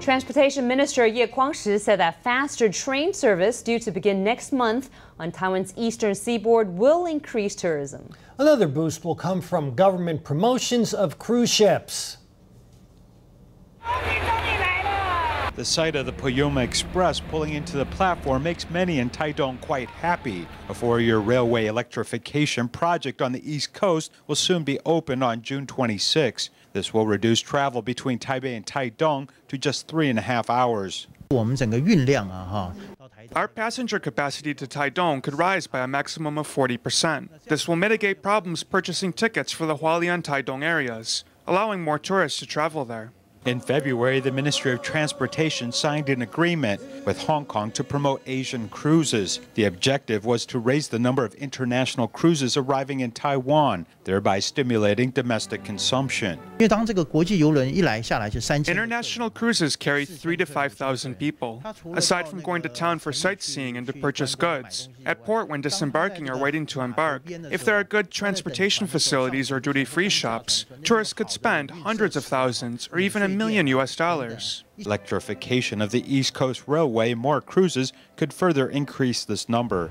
Transportation Minister Yeh Kuang-shih said that faster train service due to begin next month on Taiwan's eastern seaboard will increase tourism. Another boost will come from government promotions of cruise ships. The sight of the Puyuma Express pulling into the platform makes many in Taitung quite happy. A four-year railway electrification project on the East Coast will soon be opened on June 26. This will reduce travel between Taipei and Taitung to just 3.5 hours. Our passenger capacity to Taitung could rise by a maximum of 40%. This will mitigate problems purchasing tickets for the Hualien and Taitung areas, allowing more tourists to travel there. In February, the Ministry of Transportation signed an agreement with Hong Kong to promote Asian cruises. The objective was to raise the number of international cruises arriving in Taiwan, thereby stimulating domestic consumption. International cruises carry 3,000 to 5,000 people, aside from going to town for sightseeing and to purchase goods. At port when disembarking or waiting to embark, if there are good transportation facilities or duty-free shops, tourists could spend hundreds of thousands or even $1 million. Electrification of the East Coast Railway, more cruises could further increase this number.